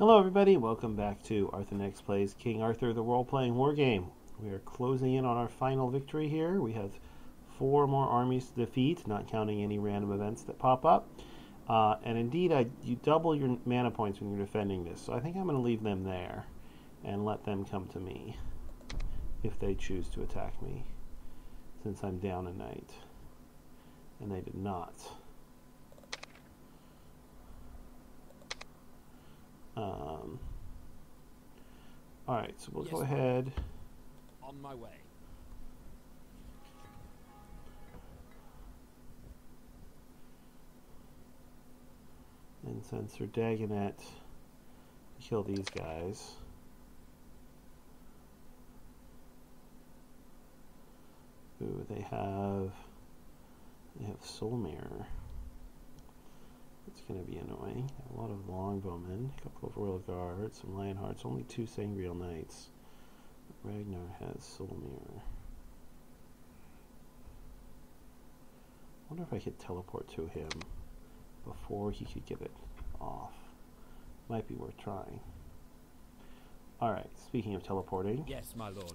Hello everybody, welcome back to Arthenex Plays King Arthur, the role-playing war game. We are closing in on our final victory here. We have 4 more armies to defeat, not counting any random events that pop up. And indeed, you double your mana points when you're defending this, so I think I'm going to leave them there and let them come to me if they choose to attack me, since I'm down a knight. And they did not. Alright, so we'll go ahead. On my way. And send Sir Dagonet to kill these guys. Ooh, they have Solmir. It's going to be annoying. A lot of longbowmen, a couple of royal guards, some lion hearts, only 2 Sangreal knights. Ragnar has Solmir. I wonder if I could teleport to him before he could get it off. Might be worth trying. Alright, speaking of teleporting. Yes, my lord.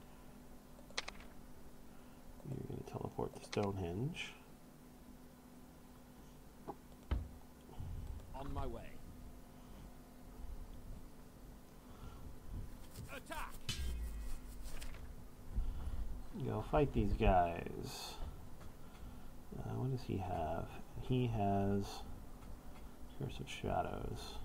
You're going to teleport to Stonehenge. My way. Attack. Go fight these guys. What does he have? He has Curse of Shadows.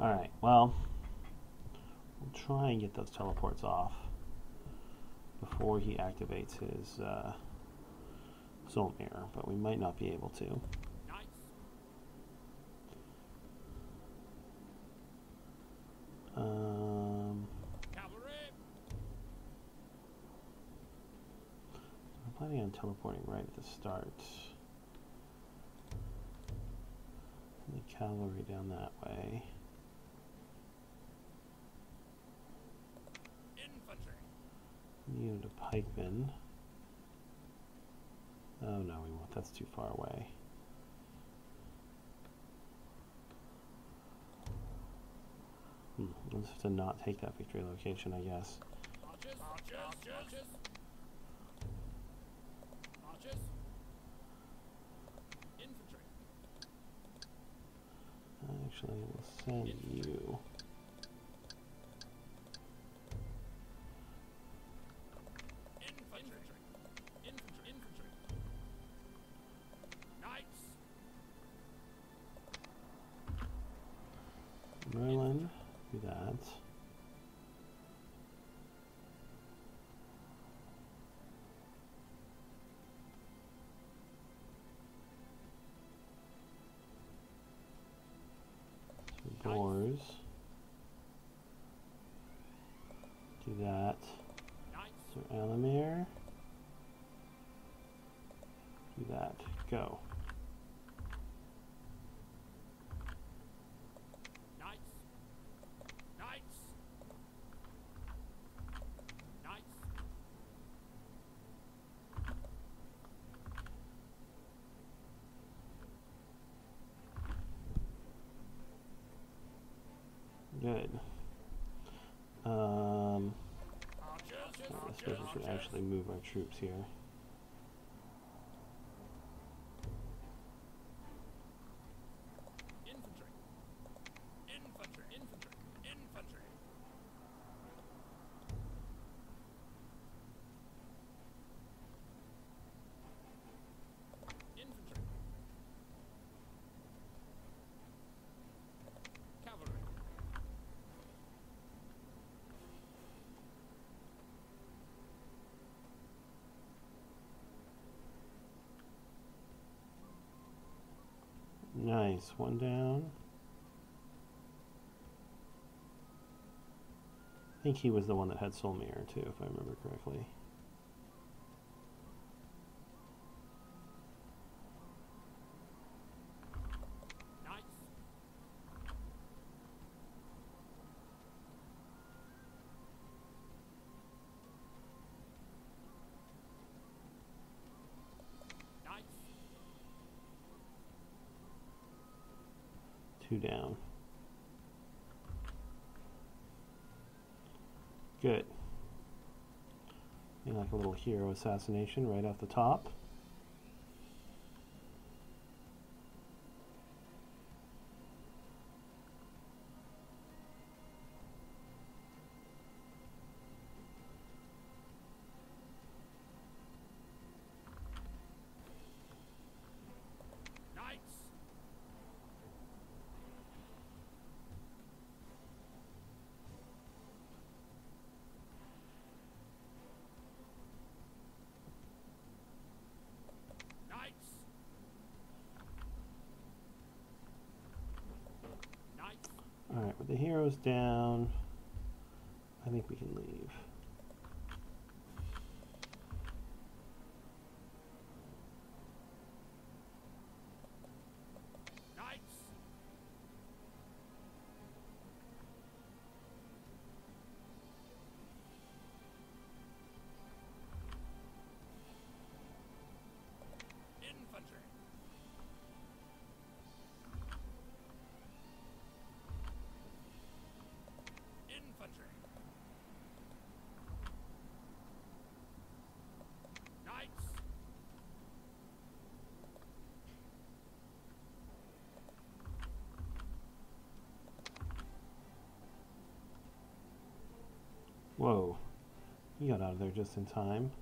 Alright, well, we'll try and get those teleports off before he activates his Solmir, but we might not be able to. Nice. I'm planning on teleporting right at the start. The cavalry down that way. Unit of pikemen. Oh no, we won't. That's too far away. We'll just have to not take that victory location, I guess. Archers. Infantry. Actually, we'll send you. Merlin, do that. Some doors. Do that. So Alamir. Do that. Go. Good. I suppose we should actually move our troops here. Nice, one down. I think he was the one that had Solmir too, if I remember correctly. Nice. Two down. Good. And like a little hero assassination right off the top. The hero's down. I think we can leave. Whoa, he got out of there just in time.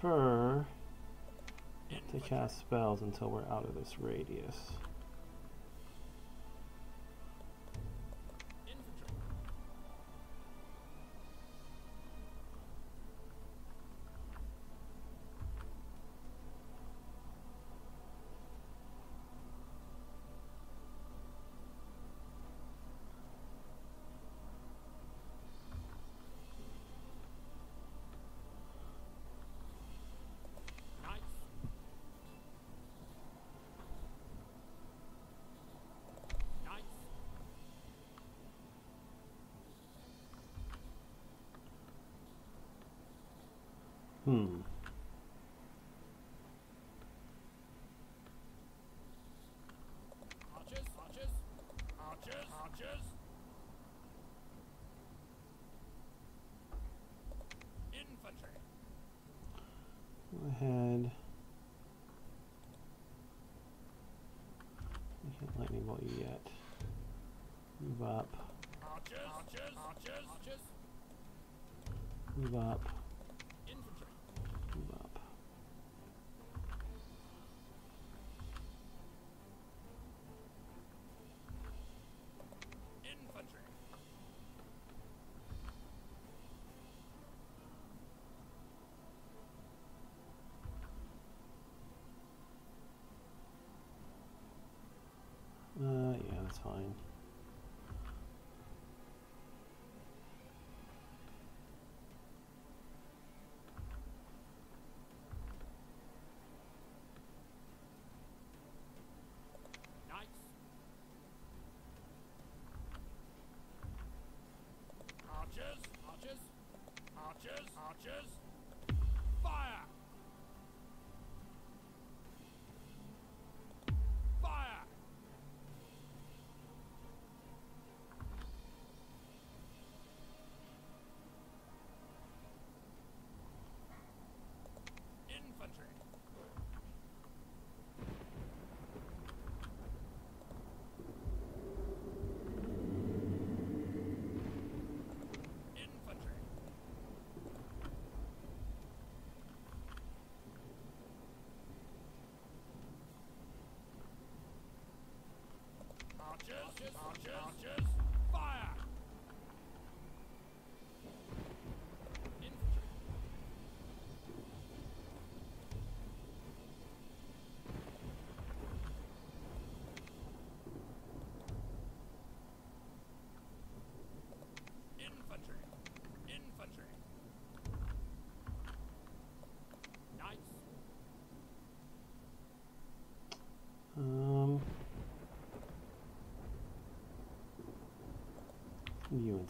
Prefer to cast spells until we're out of this radius. Archers. Infantry. Go ahead. I can't lightning bolt you yet. Move up. Archers. Move up.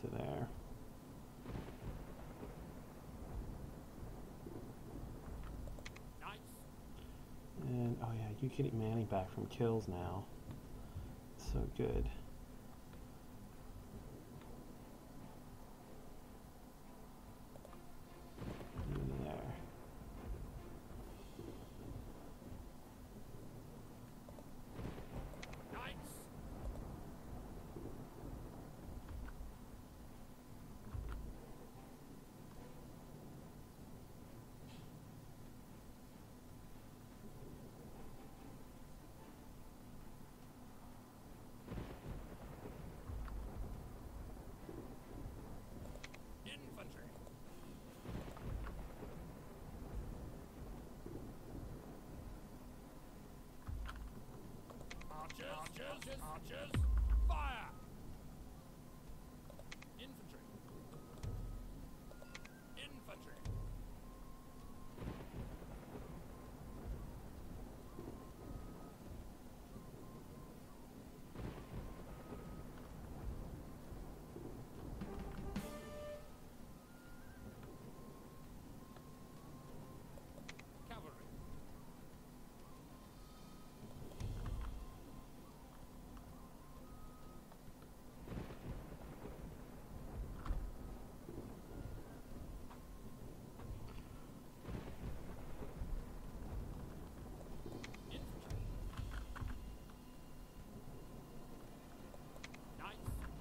into there. And, oh yeah, you get Manny back from kills now. It's so good. Archers, fire! Infantry!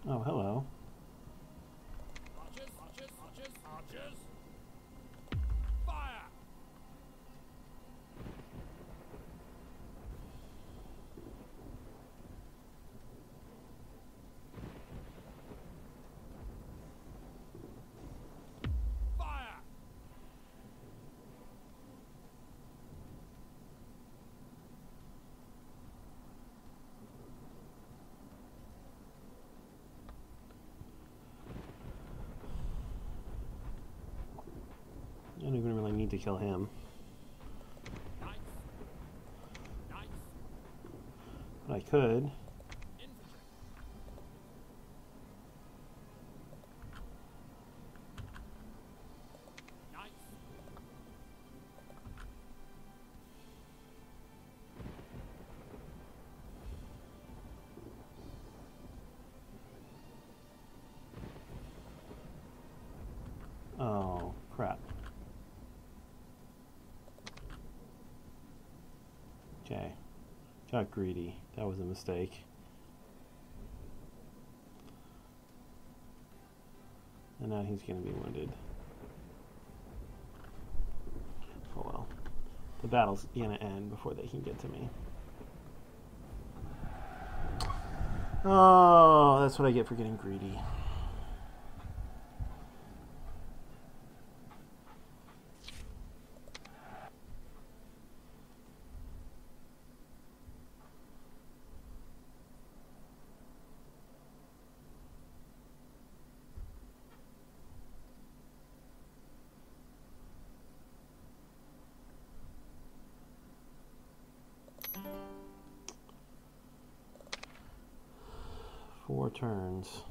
Oh, hello. Archers. Fire! I don't even really need to kill him. But I could. Got greedy. That was a mistake. And now he's going to be wounded. Oh well. The battle's going to end before they can get to me. Oh, that's what I get for getting greedy. Turns.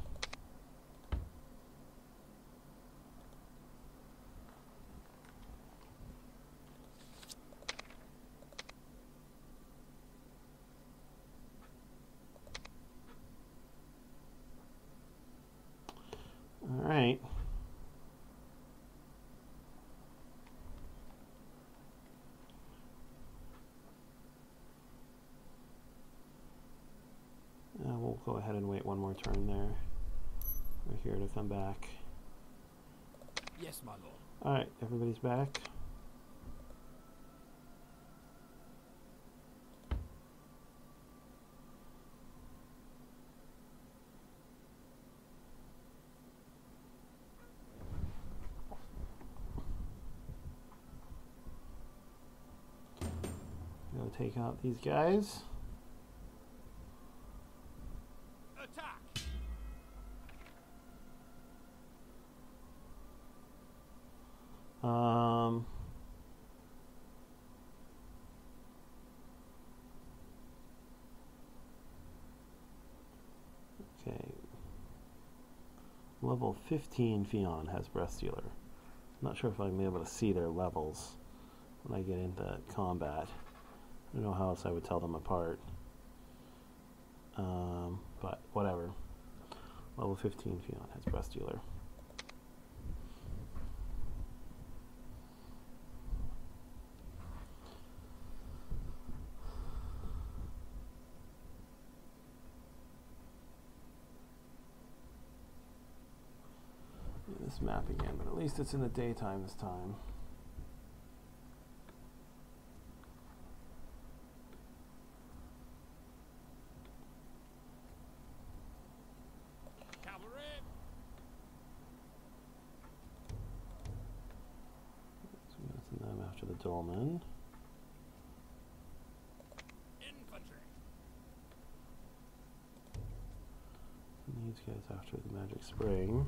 All right. Go ahead and wait one more turn there. We're here to come back. Yes, my lord. All right, everybody's back. Go take out these guys. Level 15 Fionn has Breastular. I'm not sure if I'm able to see their levels when I get into combat. I don't know how else I would tell them apart. But whatever. Level 15 Fionn has Breastular. This map again, but at least it's in the daytime this time. Cavalry. So we're gonna send them after the dolmen. Infantry. And these guys after the magic spring.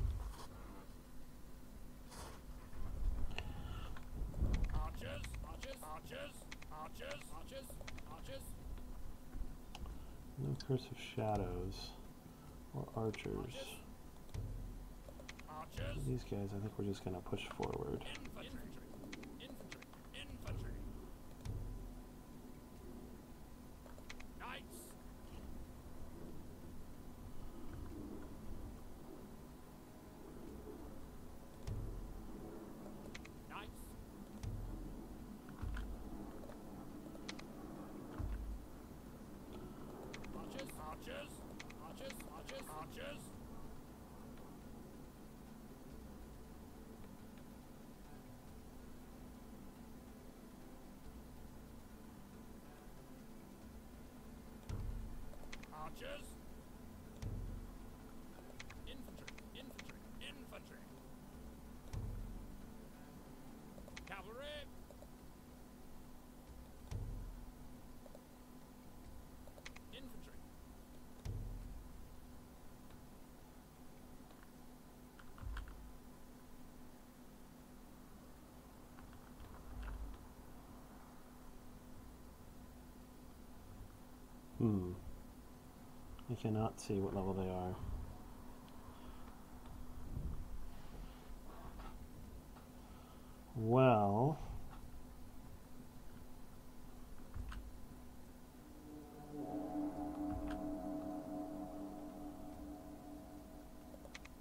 No curse of shadows or archers. Archers. These guys, I think we're just going to push forward. Infantry. Infantry. Infantry. Knights. Infantry, infantry, infantry. Cavalry. Infantry. I cannot see what level they are. Well,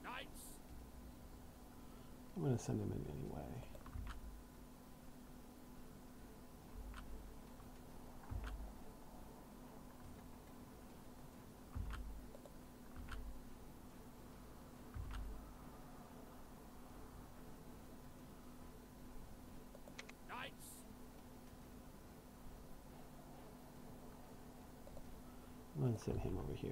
Knights. I'm going to send him in anyway. Send him over here.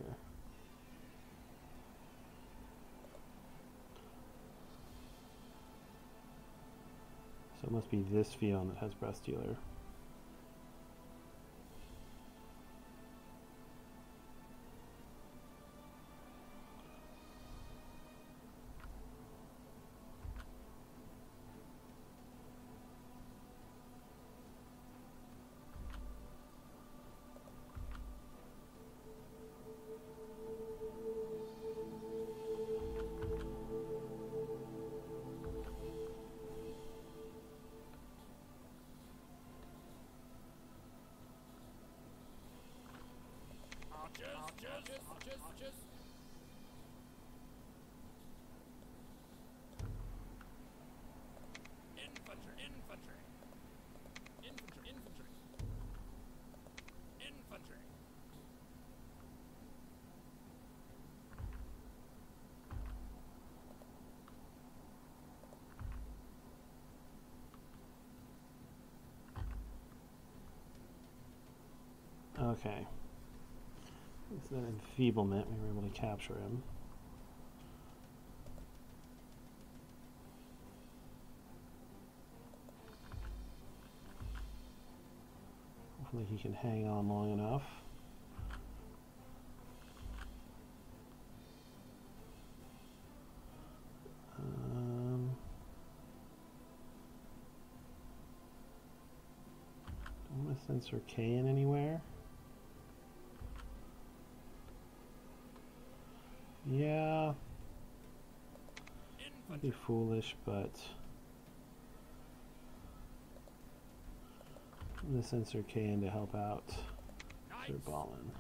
So it must be this Fionn that has Breastular. Archers. Infantry. Okay. It's that enfeeblement, we were able to capture him. Hopefully he can hang on long enough. Don't want to send Sir Kay in anywhere. Yeah, I'd be foolish, but I'm going to send Sir Kay in to help out Sir Balin.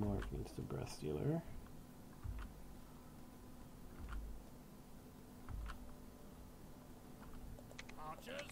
Mark needs the Breath Stealer. Archers.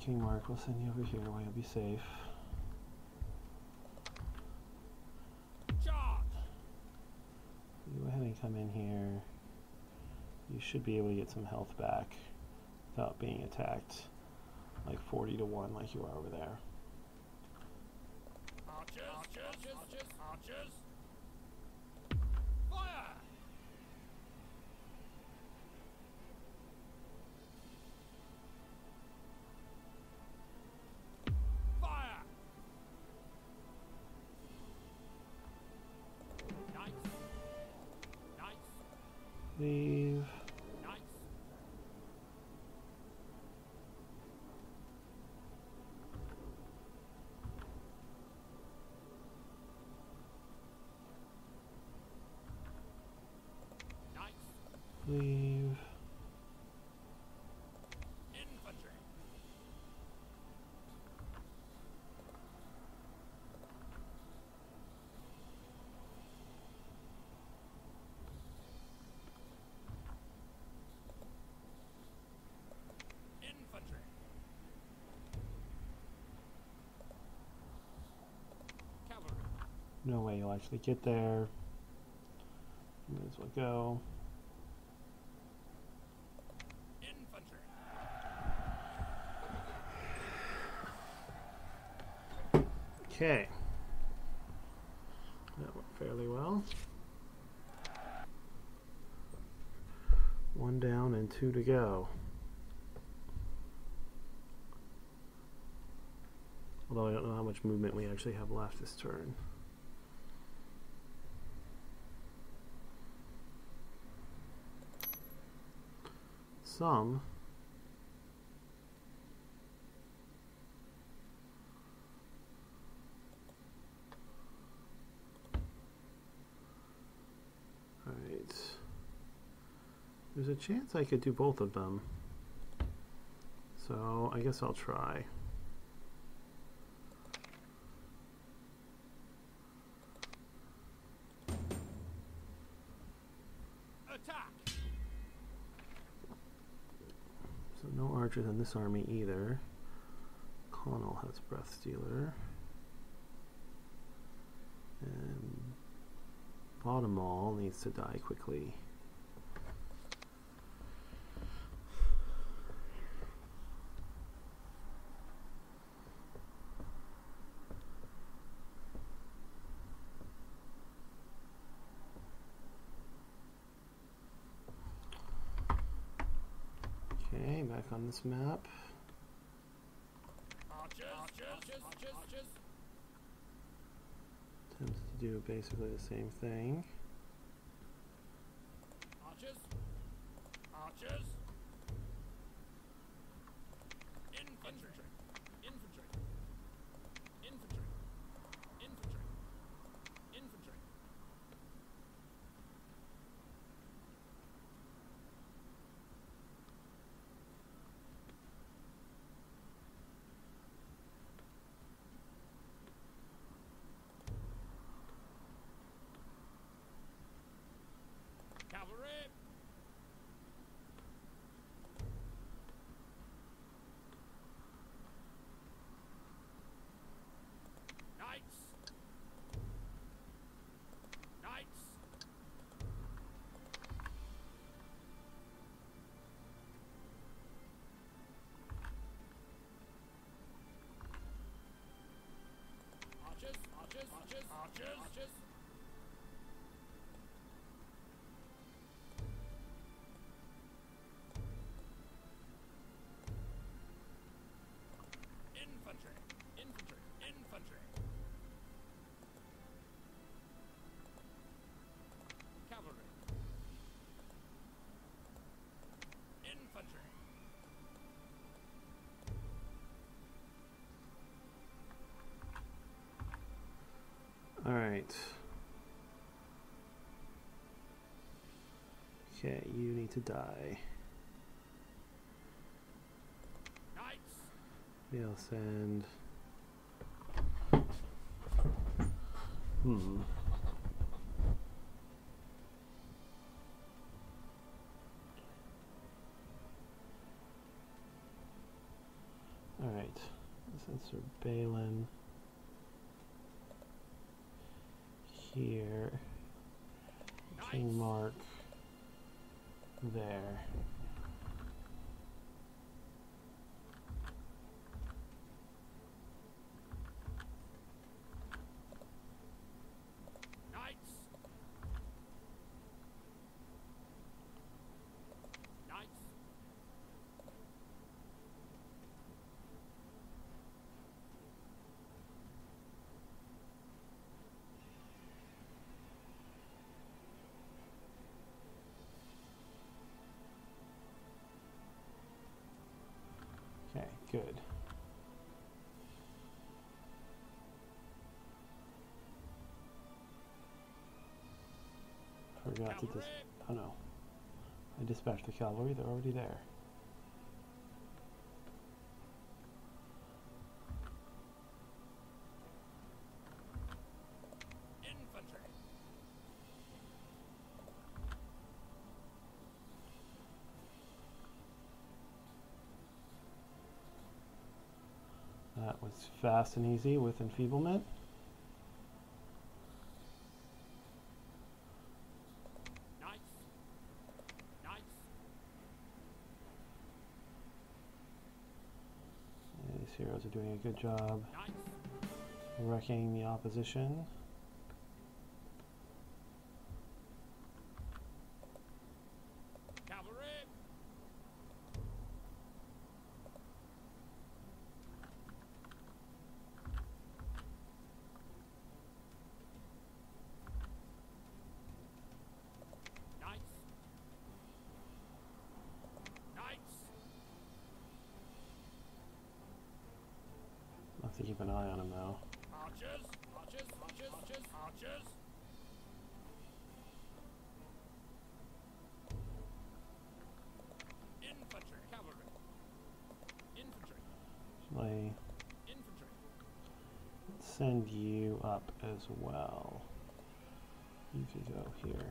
King Mark, we'll send you over here where you'll be safe. You go ahead and come in here. You should be able to get some health back without being attacked like 40-1 like you are over there. Archers. Leave. Leave. Infantry. No way you'll actually get there. May as well go. Infantry. Okay. That worked fairly well. One down and two to go. Although I don't know how much movement we actually have left this turn. Some. All right. There's a chance I could do both of them. So I guess I'll try. No archers in this army either. Connell has Breath Stealer. And Bottomall needs to die quickly. On this map. Archers. Attempts to do basically the same thing. Archers. Infantry. Cavalry! All right. Okay, you need to die. We'll send. All right. Send Sir Balin here. King Mark there. Good. Forgot to oh no. I dispatched the cavalry, they're already there. Fast and easy with enfeeblement. These heroes are doing a good job wrecking the opposition. Keep an eye on him though. Archers, archers, archers, archers, archers. Infantry, cavalry. Infantry. Play. Infantry. Send you up as well. You can go here.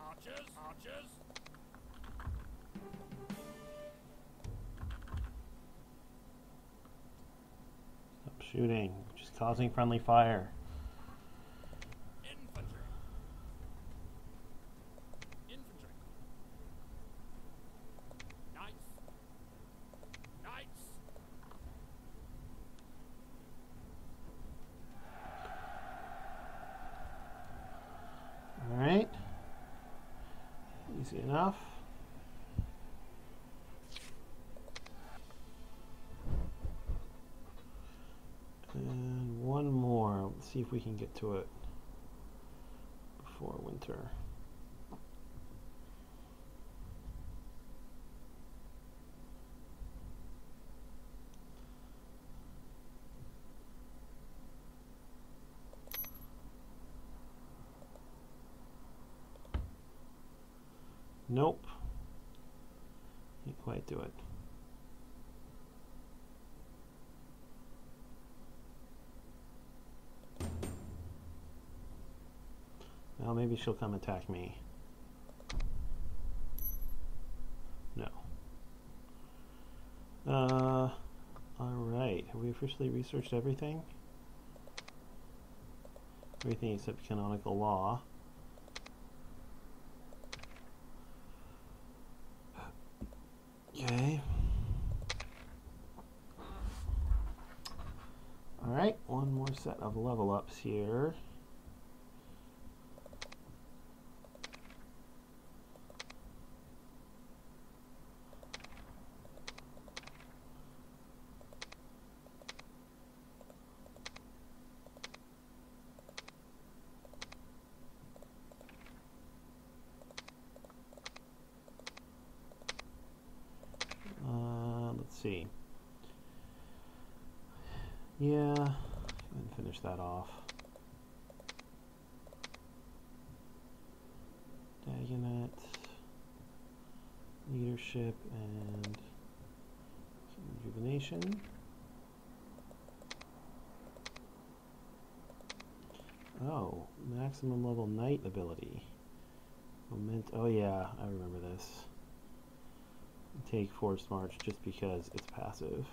Archers, archers. Stop shooting, just causing friendly fire. Infantry. Infantry. Knights. Knights. easy enough. And one more. Let's see if we can get to it before winter. Nope. Can't quite do it. Well, maybe she'll come attack me. No. Alright. Have we officially researched everything? Everything except canonical law. Okay. Alright, one more set of level ups here. That off. Dagonet, leadership, and rejuvenation. Oh, maximum level knight ability. Oh yeah, I remember this. Take Force March just because it's passive.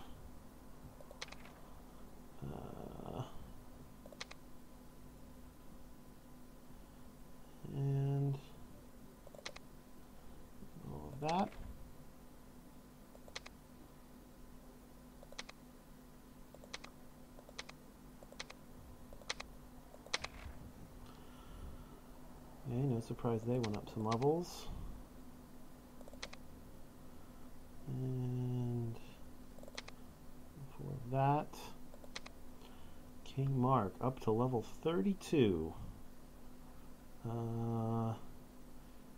And all of that. Okay, no surprise they went up some levels. And for that, King Mark up to level 32.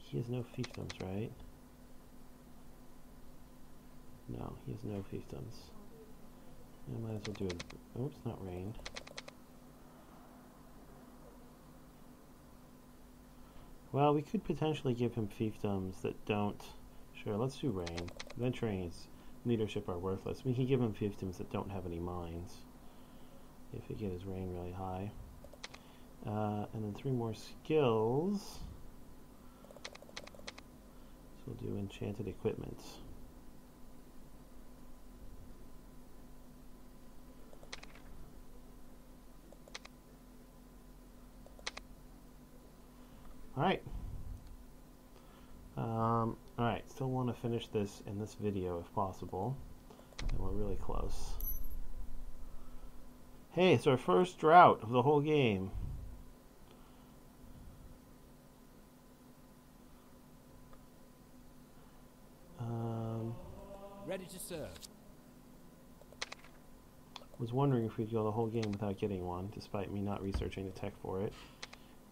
He has no fiefdoms, right? No, he has no fiefdoms. I might as well do it. Oops, not rain. Well, we could potentially give him fiefdoms that don't. Sure, let's do rain. Then trains, leadership are worthless. We can give him fiefdoms that don't have any mines. If we get his rain really high. And then 3 more skills. So we'll do enchanted equipment. Alright. Alright, still want to finish this in this video if possible. And we're really close. Hey, it's our first drought of the whole game. Ready to serve. Was wondering if we'd go the whole game without getting one, despite me not researching the tech for it.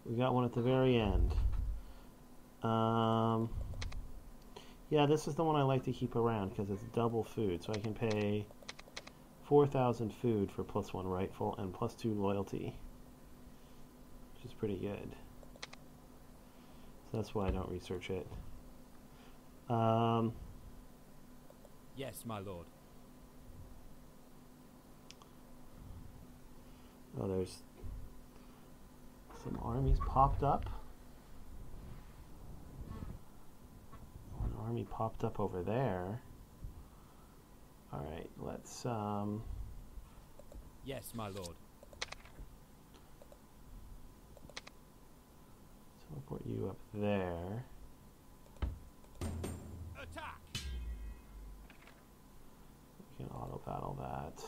We got one at the very end. Yeah, this is the one I like to keep around because it's double food, so I can pay 4,000 food for +1 rightful and +2 loyalty, which is pretty good. So that's why I don't research it. Yes, my lord. Oh, there's some armies popped up. An army popped up over there. Alright, let's Yes, my lord. Teleport you up there. Can auto battle that.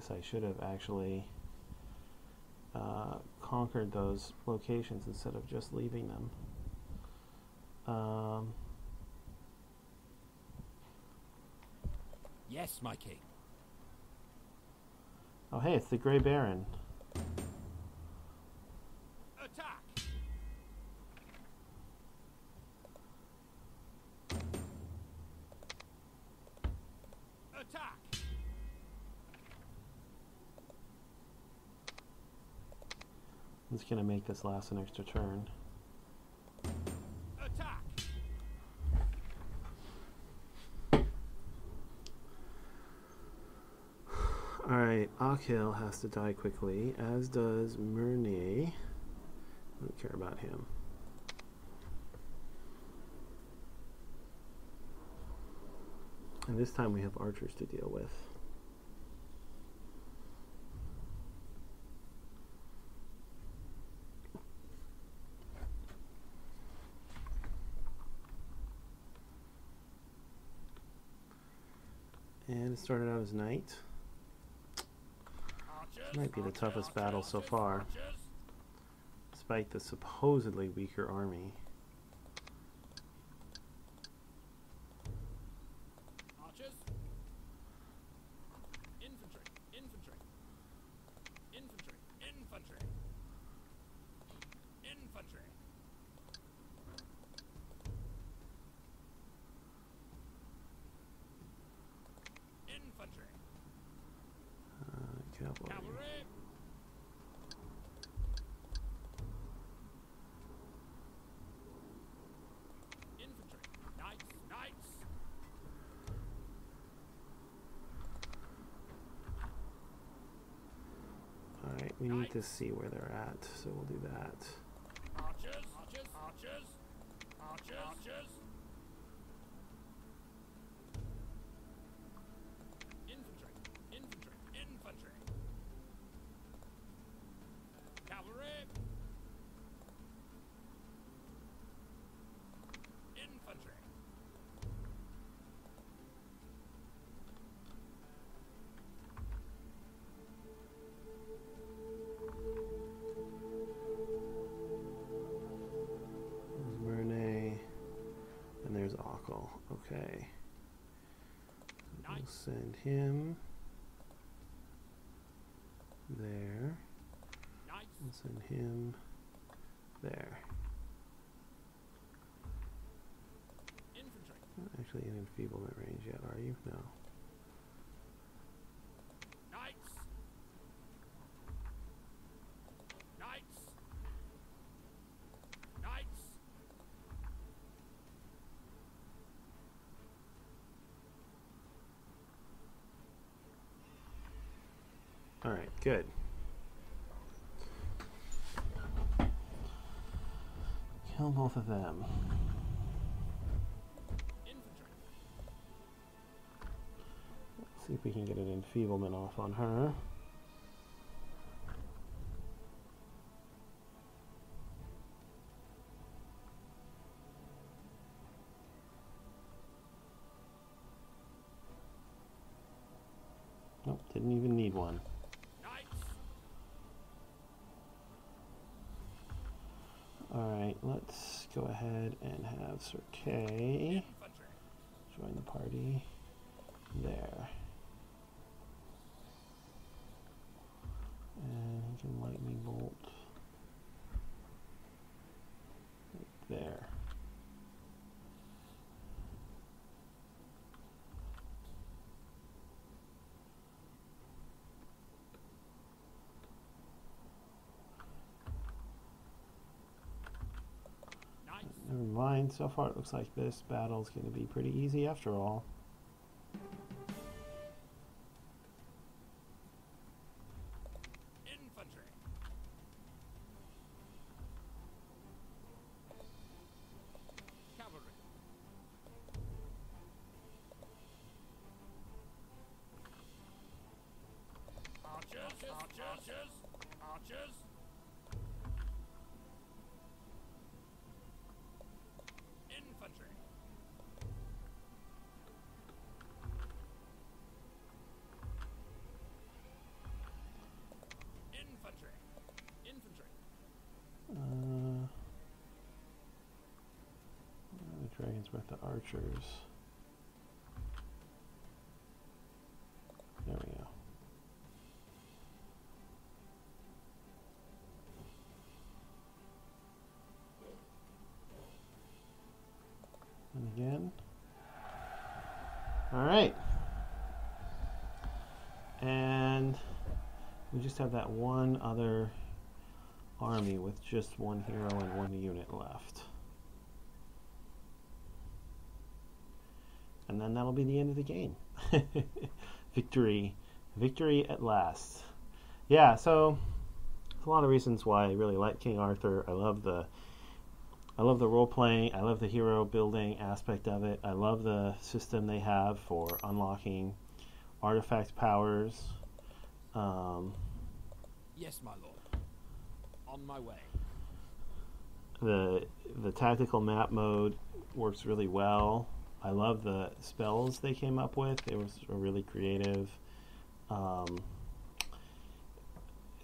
guess I should have actually conquered those locations instead of just leaving them. Yes, my king. Oh, hey, it's the Grey Baron. Attack! Attack! I'm just gonna make this last an extra turn. Alright, Akhil has to die quickly, as does Murnie. I don't care about him. And this time we have archers to deal with. And it started out as knight. Might be the toughest battle so far, despite the supposedly weaker army. Archers, infantry, infantry, infantry, infantry, infantry. We need to see where they're at, so we'll do that. Archers, archers, archers, archers, archers. Infantry, infantry, infantry. Cavalry. Infantry. Okay, we'll send him there, we'll send him there. Not actually in enfeeblement range yet, are you? No. Alright, good. Kill both of them. Let's see if we can get an enfeeblement off on her. Nope, didn't even need one. Alright, let's go ahead and have Sir Kay join the party there. And he can lightning bolt right there. Never mind, so far it looks like this battle's going to be pretty easy after all. Infantry. Cavalry. Archers, archers, archers, archers. the archers. There we go. And again. All right. And we just have that one other army with just one hero and one unit left. And then that'll be the end of the game. Victory. Victory at last. Yeah, so there's a lot of reasons why I really like King Arthur. I love the role playing, I love the hero building aspect of it. I love the system they have for unlocking artifact powers. Yes, my lord. On my way. The tactical map mode works really well. I love the spells they came up with. They were really creative.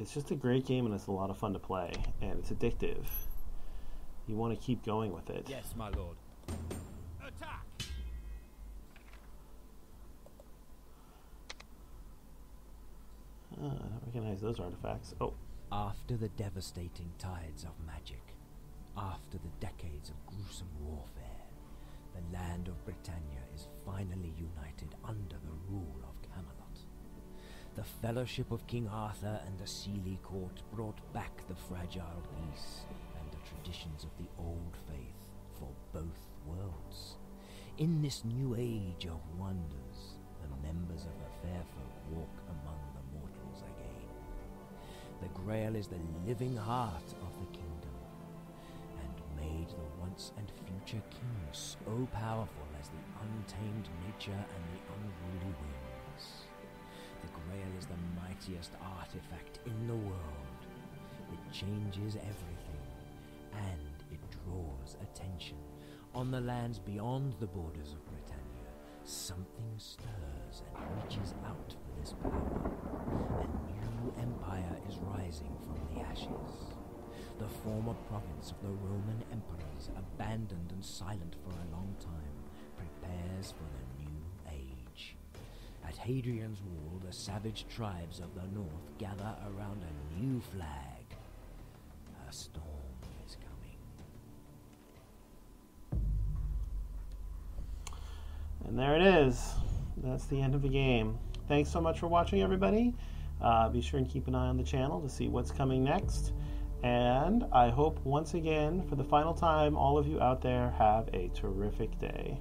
It's just a great game, and it's a lot of fun to play, and it's addictive. You want to keep going with it. Yes, my lord. Attack! I don't recognize those artifacts. Oh. After the devastating tides of magic, after the decades of gruesome warfare, the land of Britannia is finally united under the rule of Camelot. The fellowship of King Arthur and the Seelie Court brought back the fragile peace and the traditions of the old faith for both worlds. In this new age of wonders, the members of the fair folk walk among the mortals again. The Grail is the living heart of the kingdom, made the once and future king so powerful as the untamed nature and the unruly winds. The Grail is the mightiest artifact in the world. It changes everything, and it draws attention. On the lands beyond the borders of Britannia, something stirs and reaches out for this power. A new empire is rising from the ashes. The former province of the Roman emperors, abandoned and silent for a long time, prepares for the new age. At Hadrian's Wall, the savage tribes of the north gather around a new flag. A storm is coming. And there it is. That's the end of the game. Thanks so much for watching, everybody. Be sure and keep an eye on the channel to see what's coming next. And I hope once again, for the final time, all of you out there have a terrific day.